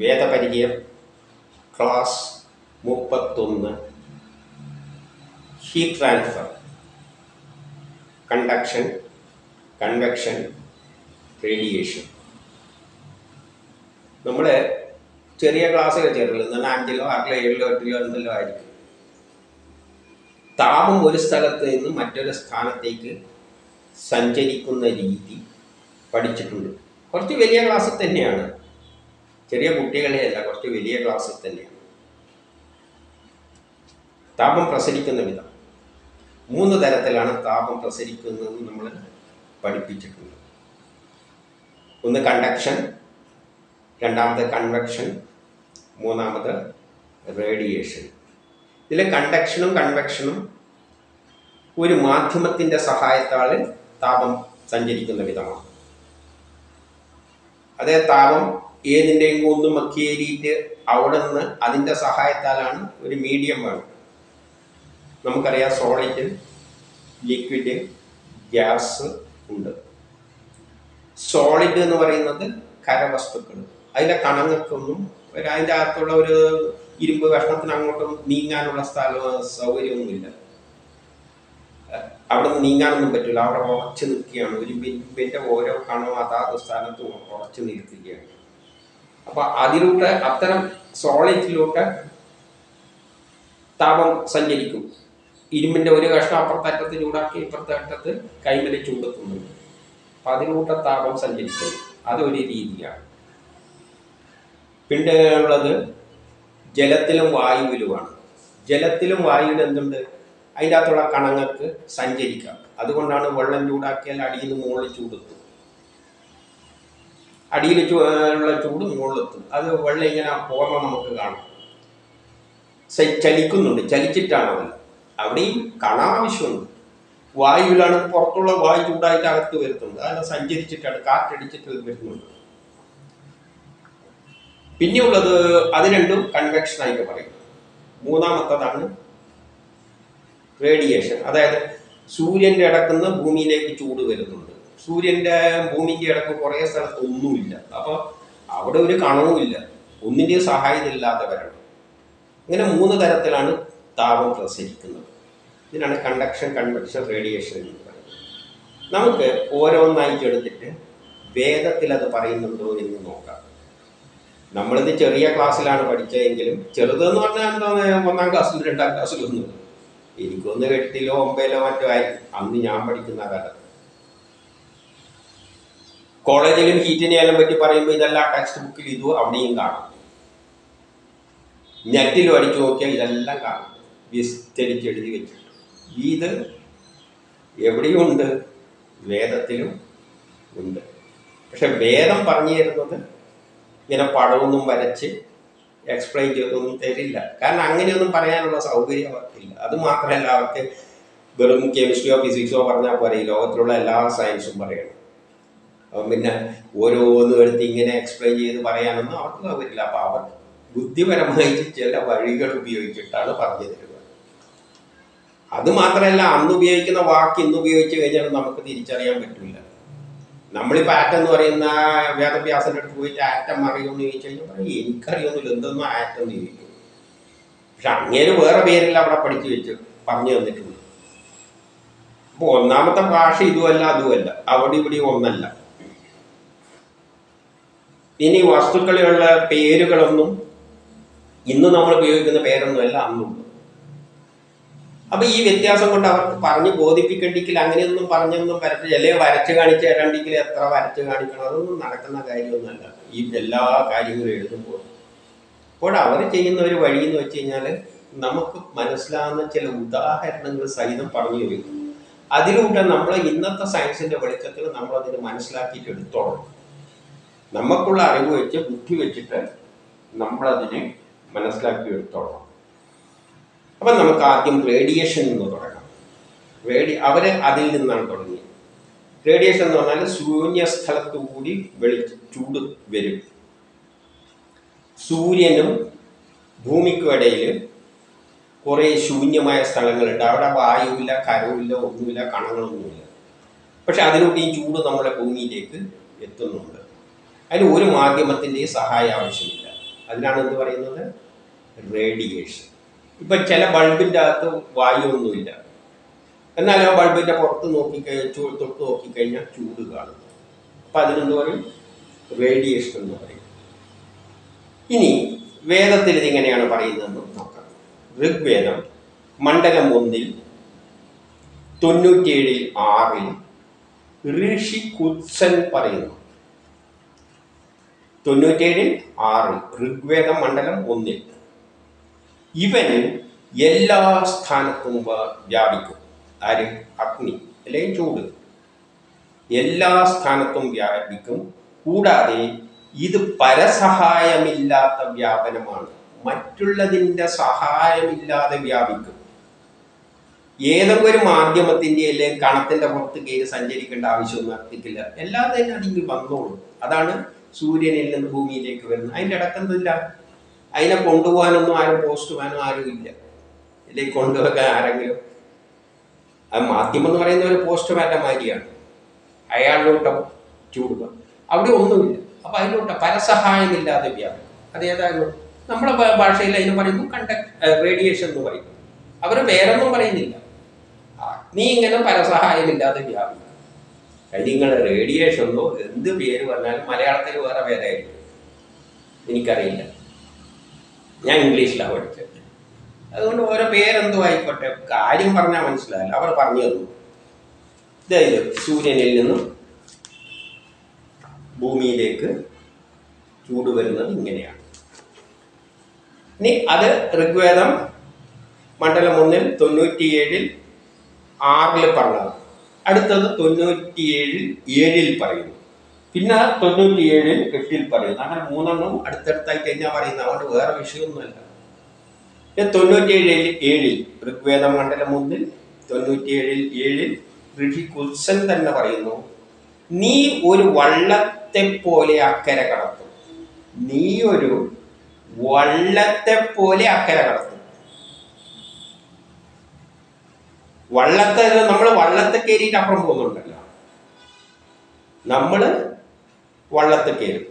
വേദപരിചയം class 31 heat transfer conduction convection radiation. നമ്മൾ ചെറിയ ക്ലാസ്സുകൾ ചേർത്തുള്ളൂ, എന്നാൽ 5ിലോ 6ിലോ 7ിലോ 8ിലോ ആയിരിക്കും. താപം ഒരു സ്ഥലത്ത് നിന്ന് മറ്റൊരു സ്ഥാനത്തേക്ക് സഞ്ചരിക്കുന്ന രീതി പഠിച്ചിട്ടുണ്ട്. കുറച്ച് വലിയ ക്ലാസ്സിൽ തന്നെയാണ്, ചെറിയ കുട്ടികളെയല്ല, കുറച്ച് വലിയ ക്ലാസ്സിൽ തന്നെയാണ്. താപം പ്രസരിക്കുന്ന വിധം 3 തരത്തിലാണ് താപം പ്രസരിക്കുന്നതെന്ന് നമ്മൾ പഠിപ്പിച്ചിട്ടുണ്ട്. ഒന്ന് കണ്ടക്ഷൻ, രണ്ടാമത് കൺവെക്ഷൻ, മൂന്നാമത് റേഡിയേഷൻ. ഇതിൽ കണ്ടക്ഷനും കൺവെക്ഷനും ഒരു മാധ്യമത്തിൻ്റെ സഹായത്താൽ താപം സഞ്ചരിക്കുന്ന വിധമാണ്. അതേ താപം ഏതിൻ്റെയും ഒന്ന് മക്കിയേരിയിട്ട് അവിടെ നിന്ന് അതിൻ്റെ സഹായത്താലാണ് ഒരു മീഡിയം വേണം. നമുക്കറിയാം സോളിഡ്, ലിക്വിഡ്, ഗ്യാസ് ഉണ്ട്. സോളിഡ് എന്ന് പറയുന്നത് കരവസ്തുക്കൾ, അതിലെ കണങ്ങൾക്കൊന്നും അതിൻ്റെ അകത്തുള്ള ഒരു ഇരുമ്പ് കഷ്ണത്തിന് അങ്ങോട്ടും നീങ്ങാനുള്ള സൗകര്യമൊന്നുമില്ല. അവിടെ നിന്ന് നീങ്ങാനൊന്നും പറ്റില്ല, അവിടെ ഉറച്ചു നിൽക്കുകയാണ്. ഒരു ബിംബിൻ്റെ ഓരോ കണവും അതാത് സ്ഥാനത്തും ഉറച്ചു നിൽക്കുകയാണ്. അപ്പോൾ അതിലൂടെ അത്തരം സോളിഡിലൂടെ താപം സഞ്ചരിക്കും. ഇരുമ്പിൻ്റെ ഒരു കഷ്ണം അപ്പുറത്തറ്റത്ത് ചൂടാക്കി ഇപ്പുറത്തറ്റത്ത് കൈമല ചൂടെത്തുന്നുണ്ട്. അപ്പം അതിലൂടെ താപം സഞ്ചരിക്കും, അതൊരു രീതിയാണ്. പിന്നെ ഉള്ളത് ജലത്തിലും വായുവിലുമാണ്. ജലത്തിലും വായുവിൽ എന്തുണ്ട്, അതിൻ്റെ അകത്തുള്ള കണങ്ങൾക്ക് സഞ്ചരിക്കാം. അതുകൊണ്ടാണ് വെള്ളം ചൂടാക്കിയാൽ അടിയിൽ നിന്ന് മുകളിൽ ചൂടെത്തും, അടിയിൽ ഉള്ള ചൂട് മുകളിലെത്തും. അത് വെള്ളം ഇങ്ങനെ പോകണം, നമുക്ക് കാണാം ചലിക്കുന്നുണ്ട്. ചലിച്ചിട്ടാണത്, അവിടെയും കണ ആവശ്യമുണ്ട്. വായുവിലാണ്, പുറത്തുള്ള വായു ചൂടായിട്ട് അകത്ത് വരുത്തുന്നത്, അതെല്ലാം സഞ്ചരിച്ചിട്ടാണ്, കാറ്റടിച്ചിട്ട് വരുന്നുണ്ട്. പിന്നെയുള്ളത് അത് രണ്ടും കൺവെക്ഷനായിട്ട് പറയും. മൂന്നാമത്തതാണ് റേഡിയേഷൻ, അതായത് സൂര്യൻ്റെ ഇടക്കുന്ന് ഭൂമിയിലേക്ക് ചൂട് വരുന്നുണ്ട്. സൂര്യൻ്റെ ഭൂമിൻ്റെ ഇടക്ക് കുറേ സ്ഥലത്ത് ഒന്നുമില്ല, അപ്പോൾ അവിടെ ഒരു കണവുമില്ല, ഒന്നിൻ്റെയും സഹായമില്ലാത്തവരാണ്. അങ്ങനെ 3 തരത്തിലാണ് താപം പ്രസരിക്കുന്നത്. ഇതിനാണ് കണ്ടക്ഷൻ, കൺവെക്ഷൻ, റേഡിയേഷൻ എന്ന് പറയുന്നത്. നമുക്ക് ഓരോന്നായിട്ട് എടുത്തിട്ട് വേദത്തിൽ അത് പറയുന്നുണ്ടോ എന്ന് നോക്കാം. നമ്മളിത് ചെറിയ ക്ലാസ്സിലാണ് പഠിച്ചതെങ്കിലും ചെറുതെന്ന് പറഞ്ഞാൽ എന്താ 1ാം ക്ലാസ്സിലും 2ാം ക്ലാസ്സിലൊന്നും എനിക്കൊന്ന് 8ിലോ 9ിലോ മറ്റോ ആയിരുന്നു അന്ന് ഞാൻ പഠിക്കുന്ന കാലത്ത്. കോളേജിലും ഹീറ്റിനെയെല്ലാം പറ്റി പറയുമ്പോൾ ഇതെല്ലാം ടെക്സ്റ്റ് ബുക്കിൽ ഇതും അവിടെയും കാണും, നെറ്റിലും അടിച്ചു നോക്കിയാൽ ഇതെല്ലാം കാണും, വിസ്തരിച്ച് എഴുതി വെച്ചിട്ടുണ്ട്. ഇത് എവിടെയും ഉണ്ട്, വേദത്തിലും ഉണ്ട്. പക്ഷെ വേദം പറഞ്ഞു തരുന്നത് ഇങ്ങനെ പടമൊന്നും വരച്ച് എക്സ്പ്ലെയിൻ ചെയ്തൊന്നും തരില്ല, കാരണം അങ്ങനെയൊന്നും പറയാനുള്ള സൗകര്യം അവർക്കില്ല. അതുമാത്രമല്ല, അവർക്ക് വെറും കെമിസ്ട്രിയോ ഫിസിക്സോ പറഞ്ഞാൽ പോരെ, ഈ ലോകത്തിലുള്ള എല്ലാ സയൻസും പറയണം. അപ്പം പിന്നെ ഓരോന്നും എടുത്ത് ഇങ്ങനെ എക്സ്പ്ലെയിൻ ചെയ്ത് പറയാനൊന്നും അവർക്ക് സൗകര്യമില്ല. അപ്പോൾ അവർ ബുദ്ധിപരമായിട്ട് ചില വഴികൾ ഉപയോഗിച്ചിട്ടാണ് പറഞ്ഞു തരുന്നത്. അതുമാത്രമല്ല, അന്ന് ഉപയോഗിക്കുന്ന വാക്ക് ഇന്ന് ഉപയോഗിച്ച് കഴിഞ്ഞാൽ നമുക്ക് തിരിച്ചറിയാൻ പറ്റില്ല. നമ്മളിപ്പോൾ ആറ്റം എന്ന് പറയുന്ന വേദവ്യാസൻ്റെ അടുത്ത് പോയിട്ട് ആറ്റം അറിയുമെന്ന് ചോദിച്ചു കഴിഞ്ഞാൽ പറയും എനിക്കറിയൊന്നുമില്ല, എന്തെന്നോ ആറ്റം എന്ന് ചോദിക്കും. പക്ഷെ അങ്ങേര് വേറെ പേരില്ല അവിടെ പഠിച്ചു വെച്ച് പറഞ്ഞു തന്നിട്ടുണ്ട്. അപ്പോൾ 1ാമത്തെ ഭാഷ ഇതുമല്ല അതുമല്ല, അവിടെ ഇവിടെ ഒന്നല്ല. ഇനി വസ്തുക്കളിലുള്ള പേരുകളൊന്നും ഇന്ന് നമ്മൾ ഉപയോഗിക്കുന്ന പേരൊന്നുമല്ല അന്നുണ്ട്. അപ്പം ഈ വ്യത്യാസം കൊണ്ട് അവർക്ക് പറഞ്ഞ് ബോധിപ്പിക്കേണ്ടെങ്കിൽ അങ്ങനെയൊന്നും പറഞ്ഞൊന്നും വരച്ച് അല്ലെങ്കിൽ വരച്ച് കാണിച്ച് തരാണ്ടെങ്കിൽ എത്ര വരച്ച് കാണിക്കണം, അതൊന്നും നടക്കുന്ന കാര്യമൊന്നുമല്ല ഈ എല്ലാ കാര്യങ്ങളും എഴുതുമ്പോൾ. അപ്പോൾ അവർ ചെയ്യുന്ന ഒരു വഴി എന്ന് വെച്ച് കഴിഞ്ഞാൽ നമുക്ക് മനസ്സിലാകുന്ന ചില ഉദാഹരണങ്ങൾ സഹിതം പറഞ്ഞു വയ്ക്കും. അതിലൂടെ നമ്മൾ ഇന്നത്തെ സയൻസിൻ്റെ വെളിച്ചത്തിൽ നമ്മളതിന് മനസ്സിലാക്കിയിട്ട് എടുത്തോളാം. നമുക്കുള്ള അറിവ് വെച്ച് ബുദ്ധി വെച്ചിട്ട് നമ്മളതിനെ മനസ്സിലാക്കി എടുത്തോളാം. അപ്പം നമുക്ക് ആദ്യം റേഡിയേഷൻ എന്ന് തുടങ്ങാം. അവർ അതിൽ നിന്നാണ് തുടങ്ങിയത്. റേഡിയേഷൻ എന്ന് പറഞ്ഞാൽ ശൂന്യസ്ഥലത്തു കൂടി ചൂട് വരും. സൂര്യനും ഭൂമിക്കും ഇടയിൽ കുറേ ശൂന്യമായ സ്ഥലങ്ങളുണ്ട്. അവിടെ വായുവില്ല, കരവുമില്ല, ഒന്നുമില്ല, കണങ്ങളൊന്നുമില്ല. പക്ഷെ അതിലൂടെ ഈ ചൂട് നമ്മുടെ ഭൂമിയിലേക്ക് എത്തുന്നുണ്ട്. അതിന് ഒരു മാധ്യമത്തിൻ്റെയും സഹായം ആവശ്യമില്ല. അതിനാണ് എന്ത് പറയുന്നത്? റേഡിയേഷൻ. ഇപ്പൊ ചില ബൾബിന്റെ അകത്ത് വായുവൊന്നുമില്ല, എന്നാൽ ആ ബൾബിന്റെ പുറത്ത് തൊട്ട് നോക്കിക്കഴിഞ്ഞാൽ ചൂട് കാണുന്നു. അപ്പൊ അതിനെന്ത് പറയും? റേഡിയേഷൻ എന്ന് പറയും. ഇനി വേദത്തിൽ ഇതിങ്ങനെയാണ് പറയുന്നതെന്ന് നോക്കാം. ഋഗ്വേദം മണ്ഡലം 1 ൽ 97-6 ഋഷി കുത്സൻ പറയുന്നു. 97-6 ഋഗ്വേദം മണ്ഡലം 1. ഇവൻ എല്ലാ സ്ഥാനത്തും വ്യാപിക്കും. ആര്? അഗ്നി അല്ലെങ്കിൽ ചൂട് എല്ലാ സ്ഥാനത്തും വ്യാപിക്കും. കൂടാതെ ഇത് പരസഹായമില്ലാത്ത വ്യാപനമാണ്, മറ്റുള്ളതിൻ്റെ സഹായമില്ലാതെ വ്യാപിക്കും. ഏതൊക്കെ ഒരു മാധ്യമത്തിൻ്റെ അല്ലെങ്കിൽ കണത്തിൻ്റെ പുറത്ത് കയറി സഞ്ചരിക്കേണ്ട ആവശ്യമൊന്നും നടത്തിക്കില്ല, എല്ലാത്തിനും അതിൽ വന്നോളും. അതാണ് സൂര്യനിൽ നിന്ന് ഭൂമിയിലേക്ക് വരുന്നത്. അതിൻ്റെ ഇടക്കൊന്നുമില്ല, അതിനെ കൊണ്ടുപോകാനൊന്നും ആരും പോസ്റ്റുവാനോ ആരും ഇല്ല, അല്ലെങ്കിൽ കൊണ്ടുപോകാൻ ആരെങ്കിലും. അത് മാധ്യമം എന്ന് പറയുന്ന ഒരു പോസ്റ്റുമാൻ്റെ മാതിരിയാണ്, അയാളിലോട്ട് ചൂടുക, അവിടെ ഒന്നുമില്ല. അപ്പം അതിലോട്ട് പരസഹായമില്ലാതെ വ്യാപനം. അതേതായാലും നമ്മുടെ ഭാഷയിൽ അതിന് പറയുന്നു റേഡിയേഷൻ എന്ന് പറയുന്നു. അവർ വേറൊന്നും പറയുന്നില്ല, നീ ഇങ്ങനെ പരസഹായമില്ലാതെ വ്യാപിക്കും. നിങ്ങൾ റേഡിയേഷൻ എന്നോ എന്ത് പേര് പറഞ്ഞാലും മലയാളത്തിൽ വേറെ പേരായിരിക്കും, എനിക്കറിയില്ല, ഞാൻ ഇംഗ്ലീഷിലാണ് പഠിച്ചത്. അതുകൊണ്ട് ഓരോ പേരെന്തോ ആയിക്കോട്ടെ, കാര്യം പറഞ്ഞാൽ മനസ്സിലായില്ല, അവർ പറഞ്ഞു തന്നു. അതായത് സൂര്യനിൽ നിന്നും ഭൂമിയിലേക്ക് ചൂട് വരുന്നത് ഇങ്ങനെയാണ്. ഇനി അത് ഋഗ്വേദം മണ്ഡലം 1 ൽ 97-6 പറഞ്ഞത്. അടുത്തത് 97-7 പറയുന്നു, പിന്നെ 97-8 പറയുന്നു. അങ്ങനെ 3 എണ്ണം അടുത്തടുത്തായി കഴിഞ്ഞാൽ പറയുന്നത്, അതുകൊണ്ട് വേറെ വിഷയമൊന്നുമല്ല. 97-7 ഋഗ്വേദം മണ്ഡലം 1 97-7 ഋഷി കുത്സൻ തന്നെ പറയുന്നു, നീ ഒരു വള്ളത്തെ പോലെ അക്കരെ കടത്തും. നീ ഒരു വള്ളത്തെ പോലെ അക്കരെ കടത്തും. വള്ളത്തെ നമ്മൾ വള്ളത്തെ കയറിയിട്ട് അപ്പുറം പോകുന്നുണ്ടല്ലോ, നമ്മൾ വള്ളത്തെ കയറും,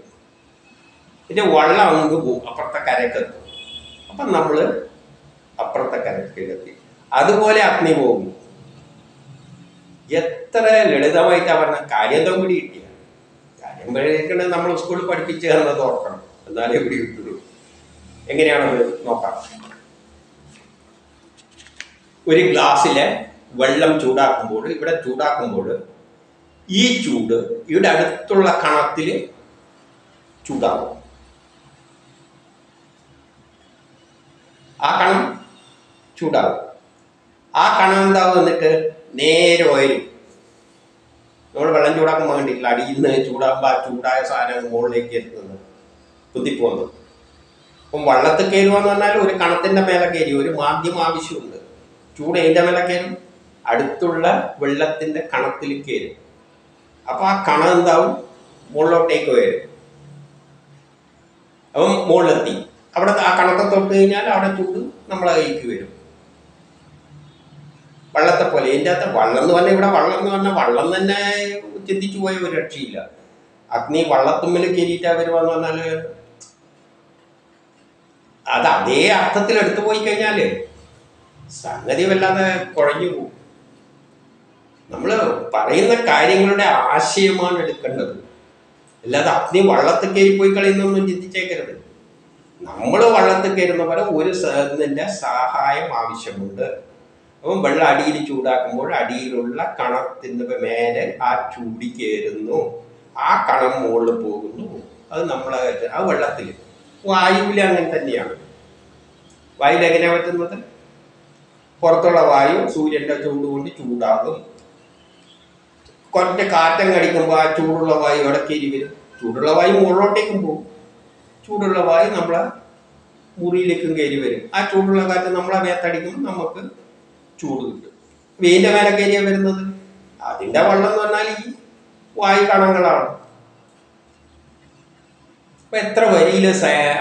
പിന്നെ വള്ളം അങ്ങ് പോകും, അപ്പുറത്തെ കരക്കെത്തും. അപ്പം നമ്മൾ അപ്പുറത്തെ കരക്കെത്തി. അതുപോലെ അഗ്നി പോകും. എത്ര ലളിതമായിട്ടാണ് പറഞ്ഞ കാര്യം എന്താ കൂടി കിട്ടിയ കാര്യം വഴിയേക്കണേ നമ്മൾ സ്കൂളിൽ പഠിപ്പിച്ച് തന്നത് ഓർക്കണം, എന്നാലേ കൂടി കിട്ടുള്ളൂ. എങ്ങനെയാണത് നോക്കാം. ഒരു ഗ്ലാസ്സിലെ വെള്ളം ചൂടാക്കുമ്പോൾ, ഇവിടെ ചൂടാക്കുമ്പോൾ ഈ ചൂട് ഇവിടെ അടുത്തുള്ള കണത്തിൽ ചൂടാകും. ആ കണം ചൂടാകും. ആ കണം എന്താകും? എന്നിട്ട് നേരെ ഉയരും. നമ്മൾ വെള്ളം ചൂടാക്കുമ്പോൾ കണ്ടിട്ടില്ല, അടിയിൽ നിന്ന് ചൂടാകുമ്പോൾ ആ ചൂടായ സാധനം മുകളിലേക്ക് എത്തുന്നത്, കുത്തിപ്പോകുന്നത്. അപ്പം വള്ളത്തിൽ കയറുകയെന്ന് പറഞ്ഞാൽ ഒരു കണത്തിൻ്റെ മേലെ കയറി, ഒരു മാധ്യമം ആവശ്യമുണ്ട്. ചൂട് അതിൻ്റെ മേലെ കയറും, അടുത്തുള്ള വെള്ളത്തിൻ്റെ കണത്തിൽ കയറും. അപ്പം ആ കണം എന്താവും? മുകളിലോട്ടേക്ക് വരും. അപ്പം മുകളിലെത്തി, അവിടെ ആ കണത്തെ തൊട്ട് കഴിഞ്ഞാൽ അവിടെ ചൂട് നമ്മളെ കൈക്ക് വരും. വള്ളത്തെ പോലെ ഇതിൻ്റെ അകത്ത് വള്ളം എന്ന് പറഞ്ഞാൽ, ഇവിടെ വള്ളം എന്ന് പറഞ്ഞാൽ വള്ളം തന്നെ ചിന്തിച്ചു പോയ ഒരു രക്ഷയില്ല. അഗ്നി വള്ളത്തുമ്മിൽ കയറിയിട്ടാ വരുവാന്ന് പറഞ്ഞാല് അത് അതേ അർത്ഥത്തിൽ എടുത്തു പോയി കഴിഞ്ഞാല് സംഗതി വല്ലാതെ കുഴഞ്ഞു പോകും. നമ്മൾ പറയുന്ന കാര്യങ്ങളുടെ ആശയമാണ് എടുക്കേണ്ടത്, അല്ലാതെ അഗ്നി വള്ളത്തിൽ കയറി പോയി കളയുന്നൊന്നും ചിന്തിച്ചേക്കരുത്. നമ്മൾ വള്ളത്തിൽ കയറുന്ന പോലെ ഒരു സഹനത്തിൻ്റെ സഹായം ആവശ്യമുണ്ട്. അപ്പം വെള്ളം അടിയിൽ ചൂടാക്കുമ്പോൾ അടിയിലുള്ള കണത്തിൻ്റെ മേലെ ആ ചൂടി കയറുന്നു, ആ കണം മുകളിൽ പോകുന്നു, അത് നമ്മളെ ആ വെള്ളത്തിൽ. വായുവിൽ അങ്ങനെ തന്നെയാണ്. വായുവിലെങ്ങനെയാണ് പറ്റുന്നത്? പുറത്തുള്ള വായു സൂര്യൻ്റെ ചൂട് കൊണ്ട് ചൂടാകും. കുറച്ച് കാറ്റം കടിക്കുമ്പോൾ ആ ചൂടുള്ള വായു അവിടെ കയറി വരും. ചൂടുള്ള വായു മുകളിലോട്ടേക്കും പോകും. ചൂടുള്ള വായു നമ്മളെ മുറിയിലേക്കും കയറി വരും. ആ ചൂടുള്ള കാറ്റ് നമ്മളെ മേത്തടിക്കുമ്പോൾ നമുക്ക് ചൂട് കിട്ടും. വെയിലിൻ്റെ മേലെ കയറിയാണ് വരുന്നത്. അതിൻ്റെ വെള്ളം എന്ന് പറഞ്ഞാൽ ഈ വായു കണങ്ങളാണ്. അപ്പം എത്ര വരിയിൽ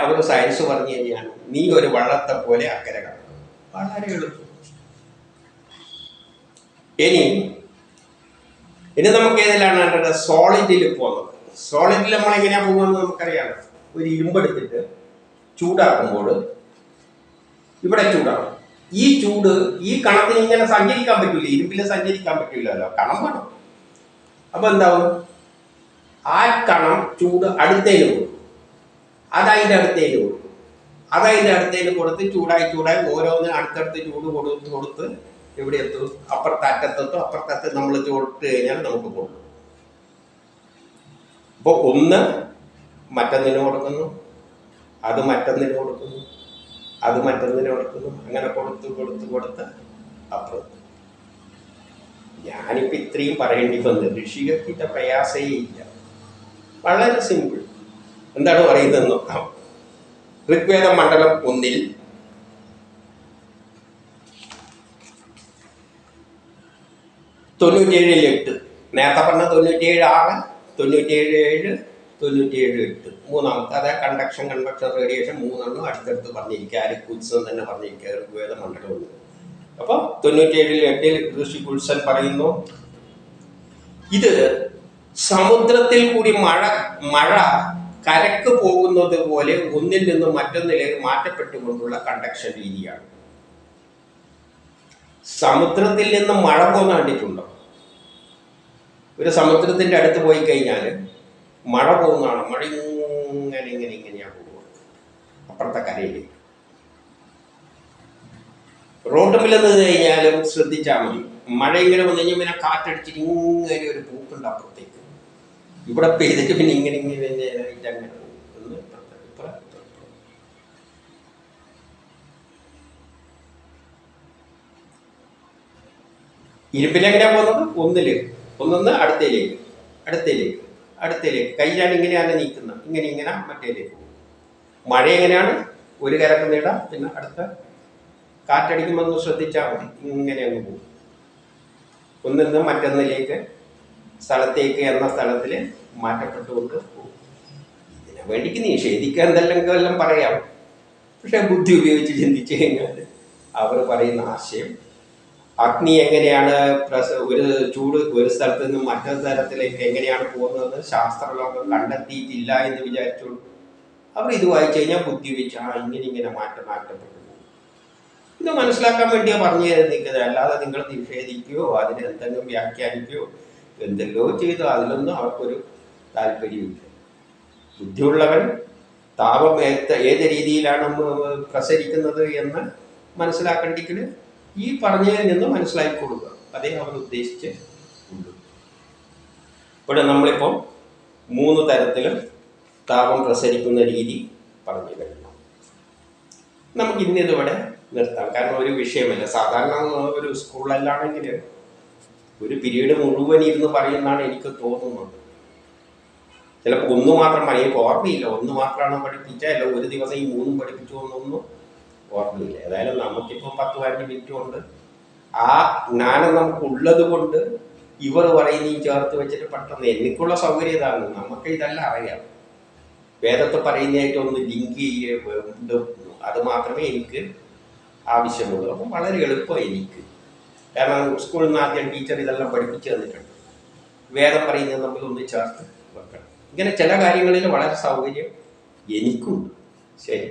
അവർ സയൻസ് പറഞ്ഞു തന്നെയാണ്, നീ ഒരു വള്ളത്തെ പോലെ അക്കരെ കടക്കും. വളരെ എളുപ്പം. ഇനി നമുക്ക് ഏതിലാണ് കണ്ടത്? സോളിഡിൽ പോകുന്നത്. സോളിഡിൽ നമ്മളെങ്ങനെയാണ് പോകുന്നത് നമുക്കറിയാം. ഒരു ഇരുമ്പെടുത്തിട്ട് ചൂടാക്കുമ്പോൾ ഇവിടെ ചൂടാണ്. ഈ ചൂട് ഈ കണത്തിന് ഇങ്ങനെ സഞ്ചരിക്കാൻ പറ്റില്ല, ഇരുമ്പിൽ സഞ്ചരിക്കാൻ പറ്റില്ലല്ലോ, കണം വേണം. അപ്പൊ എന്താവും, ആ കണം ചൂട് അടുത്തേൽ കൊടുക്കും, അതതിൻ്റെ അടുത്തേൽ കൊടുക്കും, അതതിൻ്റെ അടുത്തേൽ കൊടുത്ത് ചൂടായി ചൂടായി ഓരോന്നിനും അടുത്തടുത്ത് ചൂട് കൊടുത്ത് കൊടുത്ത് എവിടെ എത്തും, അപ്പുറത്തറ്റത്തെത്തും. അപ്പുറത്തറ്റത്ത് നമ്മൾ ചൂടിട്ട് കഴിഞ്ഞാൽ നമുക്ക് കൊടുക്കും. അപ്പോൾ ഒന്ന് മറ്റൊന്നിന് കൊടുക്കുന്നു, അത് മറ്റൊന്നിന് കൊടുക്കുന്നു, അത് മറ്റൊന്നിന് കൊടുക്കുന്നു, അങ്ങനെ കൊടുത്ത് കൊടുത്ത് കൊടുത്ത് അപ്പുറത്ത്. ഞാനിപ്പോൾ ഇത്രയും പറയേണ്ടി വന്ന് ഋഷികത്തിൻ്റെ പ്രയാസേ ഇല്ല, വളരെ സിമ്പിൾ. എന്താണ് പറയുന്നതെന്ന് നോക്കാം. ഋഗ്വേദ മണ്ഡലം 1 97-8, നേരത്തെ പറഞ്ഞ 97-6, 97-7, 97-8, മൂന്നാമത്തെ അതായത് കണ്ടക്ഷൻ കൺവെക്ഷൻ റേഡിയേഷൻ മൂന്നെണ്ണം അടുത്തടുത്ത് പറഞ്ഞിരിക്കുക. ആര് കുത്സൻ തന്നെ പറഞ്ഞിരിക്കുക ഋഗ്വേദ മണ്ഡലം 1. അപ്പം 97-8 ഋഷി കുത്സൻ പറയുന്നു, ഇത് സമുദ്രത്തിൽ കൂടി മഴ കരക്ക് പോകുന്നത് പോലെ ഒന്നിൽ നിന്നും മറ്റൊന്നിലേക്ക് മാറ്റപ്പെട്ടുകൊണ്ടുള്ള കണ്ടക്ഷൻ രീതിയാണ്. സമുദ്രത്തിൽ നിന്ന് മഴ പോകുന്ന കണ്ടിട്ടുണ്ടോ? ഒരു സമുദ്രത്തിൻ്റെ അടുത്ത് പോയി കഴിഞ്ഞാൽ മഴ പോകുന്നതാണ്, മഴ ഇങ്ങനെ ഇങ്ങനെ ഇങ്ങനെയാണ് പോകുന്നത് അപ്പുറത്തെ കരയിലേക്ക്. റോഡുമിൽ നിന്ന് കഴിഞ്ഞാലും ശ്രദ്ധിച്ചാൽ മതി, മഴ ഇങ്ങനെ വന്നു കഴിഞ്ഞാൽ പിന്നെ കാറ്റടിച്ചിട്ട് ഇങ്ങനെ ഒരു പൂക്കുണ്ട് അപ്പുറത്തേക്ക്, ഇവിടെ പെയ്തിട്ട് പിന്നെ ഇങ്ങനെ ഇങ്ങനെ അങ്ങനെ. ഇരുമ്പിലെങ്ങനെയാണ് പോകുന്നത്? ഒന്നൊന്ന് അടുത്തേലേക്ക് അടുത്തേലേക്ക് അടുത്തേലേക്ക്, കയ്യിലാണ് ഇങ്ങനെയാണ് നീക്കുന്നത്, ഇങ്ങനെ ഇങ്ങനെ മറ്റേലേക്ക് പോകും. മഴ എങ്ങനെയാണ്? ഒരു കരക്ക് നീടാം, പിന്നെ അടുത്ത കാറ്റടിക്കുമ്പോൾ ഒന്ന് ശ്രദ്ധിച്ചാൽ മതി, ഇങ്ങനെ അങ്ങ് പോകും. ഒന്നിൽ നിന്ന് മറ്റൊന്നിലേക്ക് സ്ഥലത്തേക്ക് എന്ന സ്ഥലത്തിൽ മാറ്റപ്പെട്ടുകൊണ്ട് പോകും. ഇതിനെ വേണ്ടിക്ക് നിഷേധിക്കാൻ എന്തെല്ലാം പറയാം, പക്ഷെ ബുദ്ധി ഉപയോഗിച്ച് ചിന്തിച്ചു കഴിഞ്ഞാൽ അവർ പറയുന്ന ആശയം, അഗ്നി എങ്ങനെയാണ് ഒരു ചൂട് ഒരു സ്ഥലത്ത് നിന്നും മറ്റൊരു സ്ഥലത്തിലേക്ക് എങ്ങനെയാണ് പോകുന്നത് ശാസ്ത്രലോകം കണ്ടെത്തിയിട്ടില്ല എന്ന് വിചാരിച്ചോളൂ. അവർ ഇത് വായിച്ചു കഴിഞ്ഞാൽ ബുദ്ധി ഉപയോഗിച്ച് ഇങ്ങനെ ഇങ്ങനെ മാറ്റപ്പെട്ടു. ഇത് മനസ്സിലാക്കാൻ വേണ്ടിയാണ് പറഞ്ഞു നിൽക്കുന്നത്, അല്ലാതെ നിങ്ങൾ നിഷേധിക്കുകയോ അതിന് എന്തെങ്കിലും വ്യാഖ്യാനിക്കുകയോ എന്തെല്ലോ ചെയ്തു അതിലൊന്നും അവർക്കൊരു താല്പര്യമില്ല. ബുദ്ധിയുള്ളവൻ താപം ഏത് രീതിയിലാണ് പ്രസരിക്കുന്നത് എന്ന് മനസ്സിലാക്കണ്ടെങ്കിൽ ഈ പറഞ്ഞതിൽ നിന്ന് മനസ്സിലാക്കിക്കൊടുക്കുക, അതേ അവർ ഉദ്ദേശിച്ച് ഉണ്ട്. ഇവിടെ നമ്മളിപ്പോൾ 3 തരത്തിൽ താപം പ്രസരിക്കുന്ന രീതി പറഞ്ഞു കഴിഞ്ഞു. നമുക്ക് ഇന്നിതിവിടെ നിർത്താം, കാരണം ഒരു വിഷയമല്ല. സാധാരണ ഒരു സ്കൂളിലാണെങ്കിൽ ഒരു പീരീഡ് മുഴുവൻ ഇരുന്ന് പറയുന്നതാണ് എനിക്ക് തോന്നുന്നത്. ചിലപ്പോൾ ഒന്ന് മാത്രം എനിക്ക് ഓർമ്മയില്ല, ഒന്ന് മാത്രമാണ് പഠിപ്പിച്ചല്ല, ഒരു ദിവസം ഈ 3 പഠിപ്പിച്ചു എന്നൊന്നും ഓർമ്മയില്ല. ഏതായാലും നമുക്കിപ്പോൾ 10-15 മിനിറ്റ് കൊണ്ട് ആ ജ്ഞാനം നമുക്കുള്ളത് കൊണ്ട് ഇവർ പറയുന്നതും ചേർത്ത് വെച്ചിട്ട് പെട്ടെന്ന് എനിക്കുള്ള സൗകര്യം ഇതാണ്. നമുക്ക് ഇതെല്ലാം അറിയാം, വേദത്തെ പറയുന്നതായിട്ട് ഒന്ന് ലിങ്ക് ചെയ്യൂ, അത് മാത്രമേ എനിക്ക് ആവശ്യമുള്ളൂ. അപ്പം വളരെ എളുപ്പമാണ് എനിക്ക്, കാരണം സ്കൂളിൽ നിന്ന് ആദ്യം ടീച്ചർ ഇതെല്ലാം പഠിപ്പിച്ചു തന്നിട്ടുണ്ട്. വേദം പറയുന്നത് നമ്മൾ ഒന്ന് ചേർത്ത് വെക്കണം. ഇങ്ങനെ ചില കാര്യങ്ങളിൽ വളരെ സൗകര്യം എനിക്കുണ്ട്. ശരി.